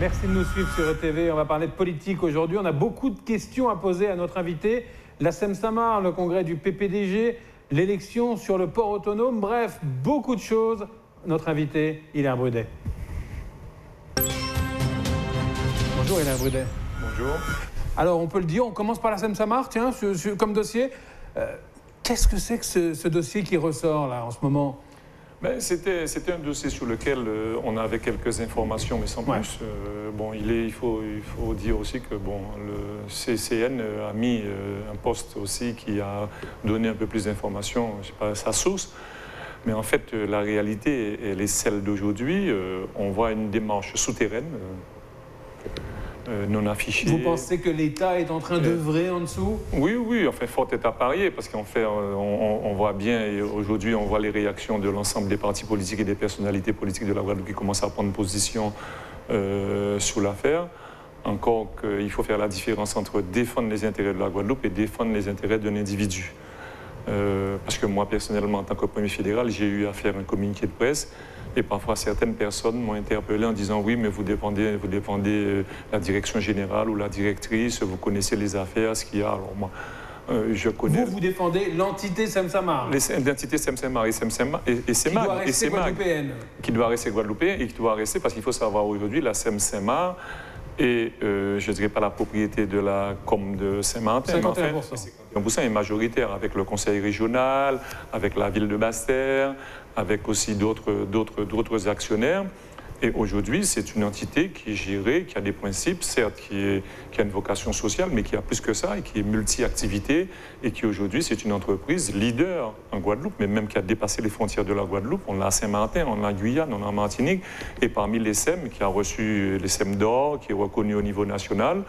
Merci de nous suivre sur ETV. On va parler de politique aujourd'hui. On a beaucoup de questions à poser à notre invité. La SEMSAMAR, le congrès du PPDG, l'élection sur le port autonome. Bref, beaucoup de choses. Notre invité, Hilaire Brudey. Bonjour Hilaire Brudey. Bonjour. Alors on peut le dire, on commence par la SEMSAMAR, tiens, comme dossier. Qu'est-ce que c'est que ce dossier qui ressort là en ce moment? Ben, c'était un dossier sur lequel on avait quelques informations, mais sans plus. Bon, il faut dire aussi que bon, le CCN a mis un poste aussi qui a donné un peu plus d'informations, je ne sais pas, sa source. Mais en fait, la réalité, elle est celle d'aujourd'hui. On voit une démarche souterraine, non affichée. Vous pensez que l'État est en train d'œuvrer en dessous? Oui, oui, enfin, fort est à parier, parce qu'en fait, on voit bien, et aujourd'hui, on voit les réactions de l'ensemble des partis politiques et des personnalités politiques de la Guadeloupe qui commencent à prendre position sur l'affaire. Encore qu'il faut faire la différence entre défendre les intérêts de la Guadeloupe et défendre les intérêts d'un individu. Parce que moi, personnellement, en tant que premier fédéral, j'ai eu à faire un communiqué de presse. Et parfois, certaines personnes m'ont interpellé en disant « Oui, mais vous défendez la direction générale ou la directrice, vous connaissez les affaires, ce qu'il y a. » Alors moi, je connais... Vous défendez l'entité SEMSAMAR. L'entité SEMSAMAR et SEMSEMA et SEMAG. Qui doit rester guadeloupéenne. Qui doit rester guadeloupéenne et qui doit rester, parce qu'il faut savoir aujourd'hui, la SEMSEMA et je ne dirais pas la propriété de la com de Saint-Martin, 51% est majoritaire avec le conseil régional, avec la ville de Basse-Terre, avec aussi d'autres actionnaires. Et aujourd'hui, c'est une entité qui est gérée, qui a des principes, certes, qui a une vocation sociale, mais qui a plus que ça, et qui est multi-activité, et qui aujourd'hui, c'est une entreprise leader en Guadeloupe, mais même qui a dépassé les frontières de la Guadeloupe. On l'a à Saint-Martin, on l'a à Guyane, on l'a à Martinique, et parmi les SEM, qui a reçu les SEM d'or, qui est reconnue au niveau national,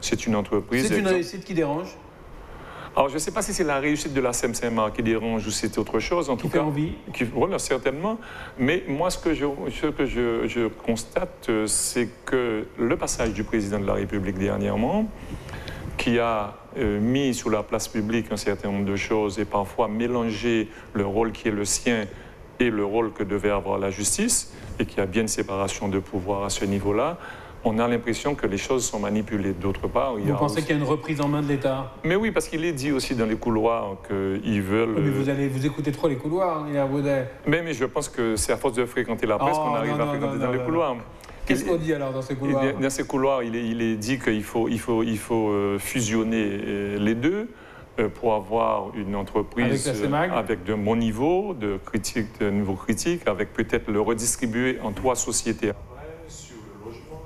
c'est une entreprise... C'est une réussite qui dérange? Alors, je ne sais pas si c'est la réussite de la SEMSEMA qui dérange ou c'est autre chose. En tout cas, envie. Voilà, certainement. Mais moi, ce que je constate, c'est que le passage du président de la République dernièrement, qui a mis sur la place publique un certain nombre de choses et parfois mélangé le rôle qui est le sien et le rôle que devait avoir la justice, et qui a bien une séparation de pouvoir à ce niveau-là, on a l'impression que les choses sont manipulées. D'autre part, il y a... Vous pensez aussi... qu'il y a une reprise en main de l'État? Mais oui, parce qu'il est dit aussi dans les couloirs qu'ils veulent... Mais vous écoutez trop les couloirs, il y a Baudet. Mais je pense que c'est à force de fréquenter la presse qu'on arrive à fréquenter les couloirs. Qu'est-ce qu'on dit alors dans ces couloirs? Dans ces couloirs, il est dit qu'il faut fusionner les deux pour avoir une entreprise avec de bon niveau, de niveau critique, avec peut-être le redistribuer en trois sociétés.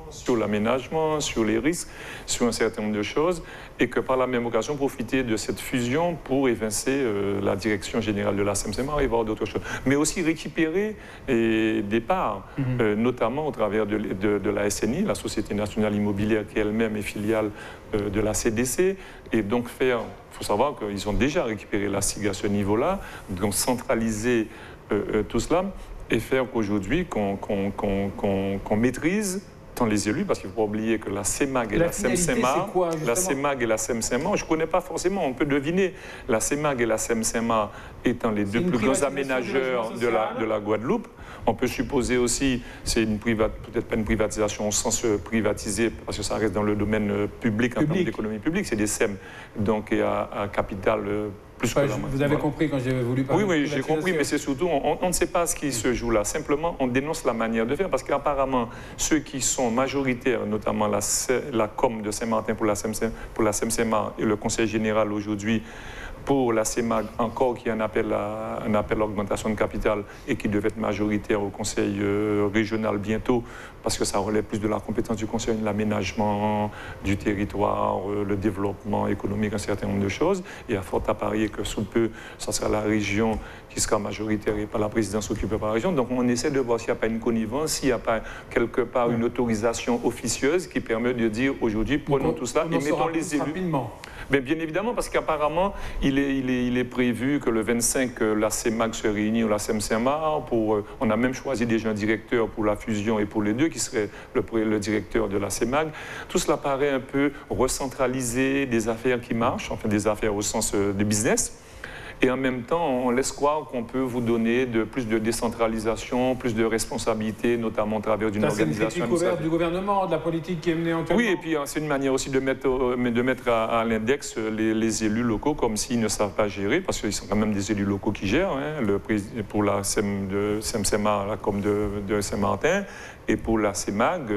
Sur l'aménagement, sur les risques, sur un certain nombre de choses, et que par la même occasion, profiter de cette fusion pour évincer la direction générale de la SEMSEMA et voir d'autres choses. Mais aussi récupérer des parts, notamment au travers de la SNI, la Société Nationale Immobilière, qui elle-même est filiale de la CDC, et donc faire, il faut savoir qu'ils ont déjà récupéré la SIG à ce niveau-là, donc centraliser tout cela, et faire qu'aujourd'hui, qu'on maîtrise les élus, parce qu'il ne faut pas oublier que la SEMAG et la SEMSEMA, je ne connais pas forcément, on peut deviner, la SEMAG et la SEMSEMA étant les deux plus grands aménageurs de la Guadeloupe, on peut supposer aussi, c'est peut-être pas une privatisation au sens privatisé, parce que ça reste dans le domaine public, en termes d'économie publique, c'est des SEM, donc à capital plus que la moitié. Vous avez compris quand j'ai voulu parler. Oui, oui, j'ai compris, mais c'est surtout, on ne sait pas ce qui se joue là. Simplement, on dénonce la manière de faire, parce qu'apparemment, ceux qui sont majoritaires, notamment la com de Saint-Martin pour la SEMSEMA et le Conseil général aujourd'hui, pour la SEMAG, encore qui en appelle à l'augmentation de capital et qui devait être majoritaire au Conseil régional bientôt, parce que ça relève plus de la compétence du Conseil, l'aménagement du territoire, le développement économique, un certain nombre de choses. Et à fort à parier que sous peu, ça sera la région qui sera majoritaire et pas la présidence occupée par la région. Donc on essaie de voir s'il n'y a pas une connivence, s'il n'y a pas quelque part une autorisation officieuse qui permet de dire aujourd'hui, prenons tout cela et mettons les élus. Rapidement. Mais bien évidemment, parce qu'apparemment, il est prévu que le 25, la SEMAG se réunit ou la SEMSEMA. On a même choisi déjà un directeur pour la fusion et pour les deux, qui serait le directeur de la SEMAG. Tout cela paraît un peu recentralisé, des affaires qui marchent, enfin des affaires au sens de business. Et en même temps, on laisse croire qu'on peut vous donner plus de décentralisation, plus de responsabilité, notamment à travers d'une organisation. C'est une critique du gouvernement, de la politique qui est menée en tout cas. Oui, et puis c'est une manière aussi de mettre à l'index les élus locaux comme s'ils ne savent pas gérer, parce qu'ils sont quand même des élus locaux qui gèrent, hein, pour la SEMSEMA comme de Saint-Martin, et pour la SEMAG,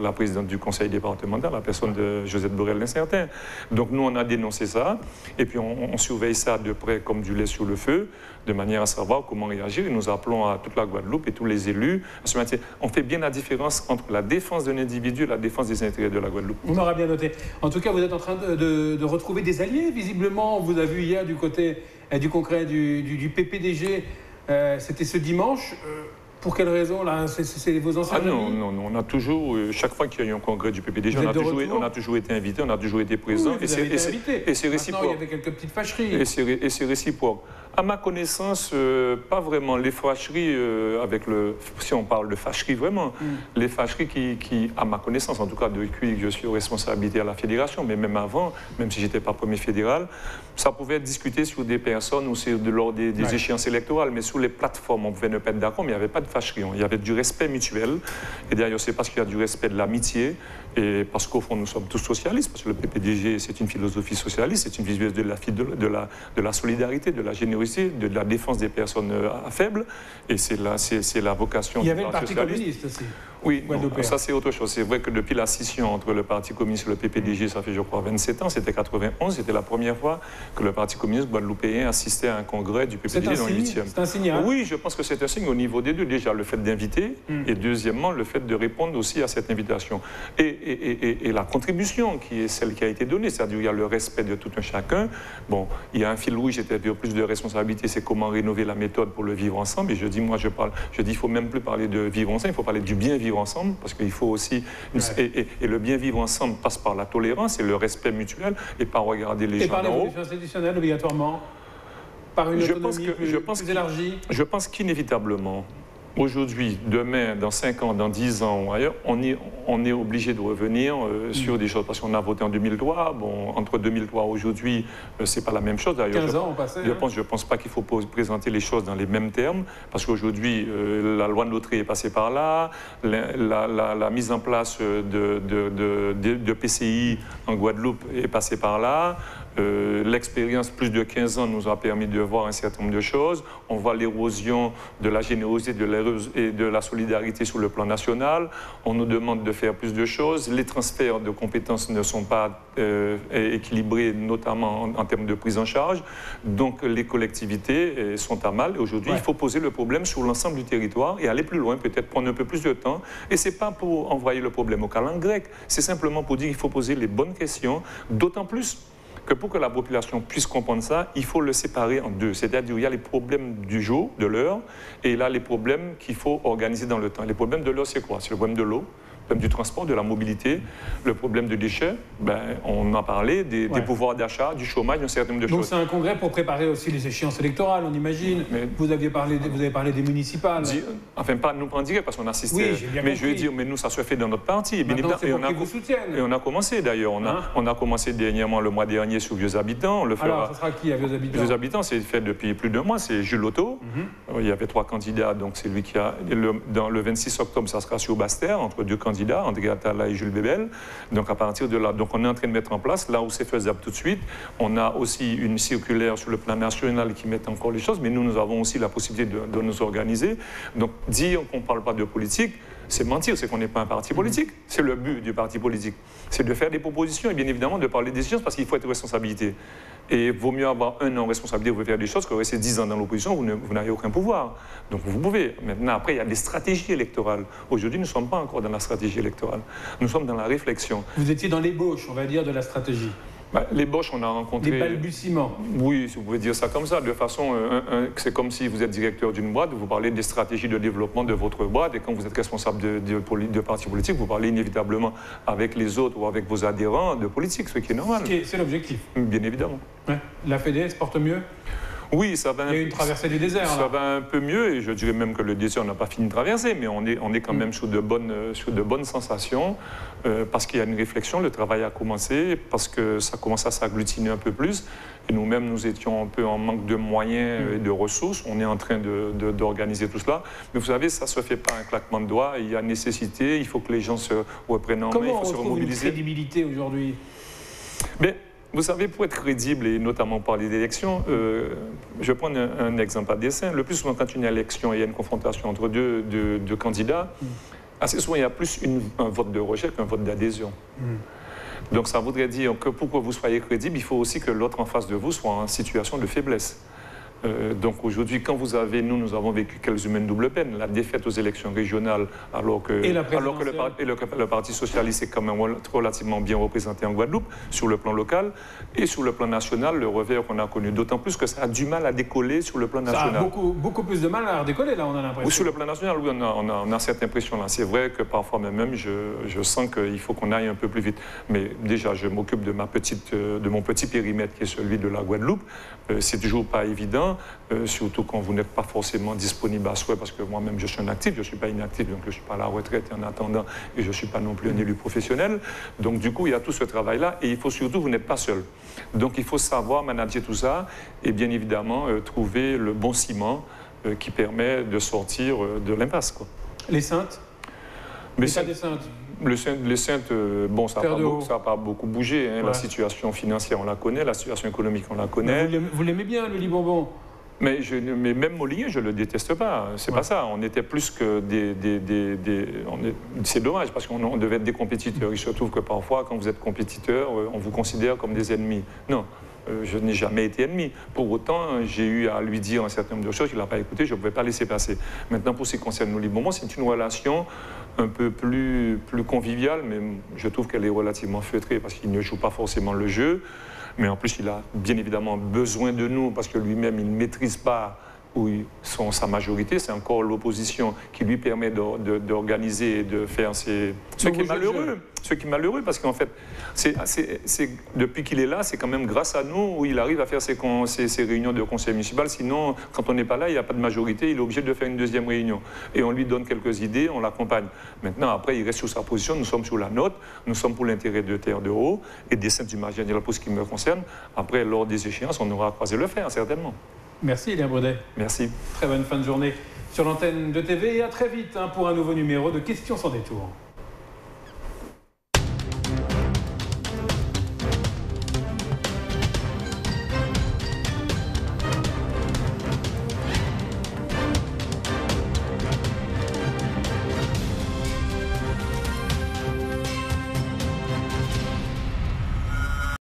la présidente du conseil départemental, la personne de Josette Borrell l'incertain. Donc nous, on a dénoncé ça, et puis on surveille ça de près comme du lait sur le feu, de manière à savoir comment réagir. Et nous appelons à toute la Guadeloupe et tous les élus. On fait bien la différence entre la défense d'un individu et la défense des intérêts de la Guadeloupe. On aura bien noté. En tout cas, vous êtes en train de retrouver des alliés, visiblement. On vous a vu hier du côté du congrès du PPDG. C'était ce dimanche. Pour quelle raison là? C'est vos anciens amis? Non, on a toujours, chaque fois qu'il y a eu un congrès du PPDG, on a toujours été invité, on a toujours été présent. Oui, et c'est réciproque. Il y avait quelques petites fâcheries. Et c'est réciproque. À ma connaissance, pas vraiment les fâcheries, si on parle de fâcheries vraiment, les fâcheries qui, à ma connaissance, en tout cas depuis que je suis aux responsabilités à la fédération, mais même avant, même si je n'étais pas premier fédéral, ça pouvait être discuté sur des personnes ou lors des échéances électorales, mais sur les plateformes, on pouvait ne pas être d'accord, mais il n'y avait pas de fâcherie. Il y avait du respect mutuel. Et d'ailleurs, c'est parce qu'il y a du respect de l'amitié et parce qu'au fond, nous sommes tous socialistes, parce que le PPDG, c'est une philosophie socialiste, c'est une visuelle de la solidarité, de la générosité, de la défense des personnes faibles. Et c'est la vocation. Il y avait le Parti communiste aussi. Oui, non, ça c'est autre chose. C'est vrai que depuis la scission entre le Parti communiste et le PPDG, ça fait je crois 27 ans, c'était 91, c'était la première fois que le Parti communiste guadeloupéen assistait à un congrès du PPDG dans le 8e. C'est un signe, hein? Oui, je pense que c'est un signe au niveau des deux. Déjà, le fait d'inviter et deuxièmement, le fait de répondre aussi à cette invitation. Et la contribution qui est celle qui a été donnée, c'est-à-dire il y a le respect de tout un chacun. Bon, il y a un fil rouge, c'est-à-dire plus de responsabilité, c'est comment rénover la méthode pour le vivre ensemble. Et je dis, il ne faut même plus parler de vivre ensemble, il faut parler du bien vivre ensemble, parce qu'il faut aussi... Et le bien vivre ensemble passe par la tolérance et le respect mutuel, et par regarder les gens d'en haut. Et par l'évolution institutionnelle, obligatoirement, par une autonomie plus élargie. Je pense qu'inévitablement, aujourd'hui, demain, dans 5 ans, dans 10 ans ou ailleurs, on est obligé de revenir sur des choses. Parce qu'on a voté en 2003, bon, entre 2003 et aujourd'hui, c'est pas la même chose. D'ailleurs, 15 ans ont passé. Je pense pas qu'il faut présenter les choses dans les mêmes termes, parce qu'aujourd'hui, la loi de loterie est passée par là, la mise en place de PCI en Guadeloupe est passée par là. L'expérience, plus de 15 ans, nous a permis de voir un certain nombre de choses. On voit l'érosion de la générosité et de la solidarité sur le plan national. On nous demande de faire plus de choses. Les transferts de compétences ne sont pas équilibrés, notamment en termes de prise en charge. Donc les collectivités sont à mal. Aujourd'hui, il faut poser le problème sur l'ensemble du territoire et aller plus loin, peut-être prendre un peu plus de temps. Et ce n'est pas pour envoyer le problème aux calendes grecques. C'est simplement pour dire qu'il faut poser les bonnes questions, d'autant plus que pour que la population puisse comprendre ça, il faut le séparer en deux. C'est-à-dire qu'il y a les problèmes du jour, de l'heure, et là, les problèmes qu'il faut organiser dans le temps. Les problèmes de l'heure, c'est quoi? C'est le problème de l'eau, le problème du transport, de la mobilité, le problème de déchets, on en parlait, des pouvoirs d'achat, du chômage, d'un certain nombre de choses. Donc c'est un congrès pour préparer aussi les échéances électorales, on imagine. Mais vous avez parlé des municipales. Enfin, pas nous en direct, parce qu'on assistait. Oui, mais je veux dire, nous, ça se fait dans notre parti. Et on a commencé d'ailleurs. On a commencé dernièrement, le mois dernier, sur Vieux Habitants. Alors, ça sera qui à Vieux Habitants? Vieux Habitants, c'est fait depuis plus d'1 mois, c'est Jules Loto. Il y avait 3 candidats, donc c'est lui qui a... Dans le 26 octobre, ça sera sur Basse-Terre, entre 2 candidats. André Attala et Jules Bébel. Donc à partir de là, donc on est en train de mettre en place là où c'est faisable tout de suite. On a aussi une circulaire sur le plan national qui met encore les choses, mais nous avons aussi la possibilité de nous organiser. Donc dire qu'on ne parle pas de politique, c'est mentir, c'est qu'on n'est pas un parti politique. C'est le but du parti politique, c'est de faire des propositions et bien évidemment de parler des choses parce qu'il faut être responsabilité. Et il vaut mieux avoir 1 an en responsabilité, vous pouvez faire des choses, que rester 10 ans dans l'opposition, vous n'avez aucun pouvoir. Donc vous pouvez. Maintenant, après, il y a des stratégies électorales. Aujourd'hui, nous ne sommes pas encore dans la stratégie électorale. Nous sommes dans la réflexion. Vous étiez dans l'ébauche, on va dire, de la stratégie. L'ébauche, on a rencontré... Des balbutiements. Oui, vous pouvez dire ça comme ça. De façon, c'est comme si vous êtes directeur d'une boîte, vous parlez des stratégies de développement de votre boîte, et quand vous êtes responsable de partis politiques, vous parlez inévitablement avec les autres ou avec vos adhérents de politique, ce qui est normal. C'est l'objectif. Bien évidemment. Ouais. La FDS porte mieux? Oui, ça va. Il y a eu une traversée du désert. Ça va un peu mieux, et je dirais même que le désert n'a pas fini de traverser, mais on est quand même sur de bonnes sensations, parce qu'il y a une réflexion, le travail a commencé, parce que ça commence à s'agglutiner un peu plus. Et nous-mêmes, nous étions un peu en manque de moyens et de ressources. On est en train d'organiser tout cela. Mais vous savez, ça ne se fait pas un claquement de doigts. Il y a nécessité, il faut que les gens se reprennent en main, il faut se remobiliser. Comment on retrouve une crédibilité aujourd'hui ? Mais vous savez, pour être crédible, et notamment parler d'élections, je vais prendre un exemple à dessein. Le plus souvent, quand une élection, il y a une confrontation entre deux candidats, assez souvent, il y a plus un vote de rejet qu'un vote d'adhésion. Donc ça voudrait dire que pour que vous soyez crédible, il faut aussi que l'autre en face de vous soit en situation de faiblesse. Donc aujourd'hui, quand vous avez, nous avons vécu quelques humaines double peine, la défaite aux élections régionales, alors que le Parti socialiste est quand même relativement bien représenté en Guadeloupe, sur le plan local, et sur le plan national, le revers qu'on a connu, d'autant plus que ça a du mal à décoller sur le plan national. Ça a beaucoup plus de mal à décoller, là, on a l'impression. Sur le plan national, oui, on a cette impression-là. C'est vrai que parfois même, je sens qu'il faut qu'on aille un peu plus vite. Mais déjà, je m'occupe de mon petit périmètre, qui est celui de la Guadeloupe. C'est toujours pas évident. Surtout quand vous n'êtes pas forcément disponible à souhait, parce que moi-même je suis un actif, je ne suis pas inactif, donc je ne suis pas à la retraite en attendant, et je ne suis pas non plus un élu professionnel. Donc du coup, il y a tout ce travail-là, et il faut surtout, vous n'êtes pas seul. Donc il faut savoir manager tout ça, et bien évidemment trouver le bon ciment qui permet de sortir de l'impasse. Les Saintes ? L'état des Saintes ? Les Saintes, bon, ça n'a pas beaucoup bougé. Hein. Ouais. La situation financière, on la connaît. La situation économique, on la connaît. Mais vous l'aimez bien, le Libonbon. Mais même Mollier, je ne le déteste pas. C'est pas ça. On était plus que des c'est dommage, parce qu'on devait être des compétiteurs. Il se trouve que parfois, quand vous êtes compétiteur, on vous considère comme des ennemis. Non. Je n'ai jamais été ennemi. Pour autant, j'ai eu à lui dire un certain nombre de choses, il n'a pas écouté, je ne pouvais pas laisser passer. Maintenant, pour ce qui concerne nos Libonbons, c'est une relation un peu plus conviviale, mais je trouve qu'elle est relativement feutrée, parce qu'il ne joue pas forcément le jeu, mais en plus, il a bien évidemment besoin de nous, parce que lui-même, il ne maîtrise pas sa majorité, c'est encore l'opposition qui lui permet d'organiser et de faire ses... Ce qui est malheureux, parce qu'en fait, depuis qu'il est là, c'est quand même grâce à nous où il arrive à faire ses réunions de conseil municipal. Sinon, quand on n'est pas là, il n'y a pas de majorité, il est obligé de faire une deuxième réunion. Et on lui donne quelques idées, on l'accompagne. Maintenant, après, il reste sur sa position, nous sommes sur la nôtre, nous sommes pour l'intérêt de Terre de Haut et des Saintes du Margin de la Pousse qui me concerne. Après, lors des échéances, on aura croisé le fer, certainement. Merci Hilaire Brudey. Merci. Très bonne fin de journée sur l'antenne de TV, et à très vite pour un nouveau numéro de Questions sans détour.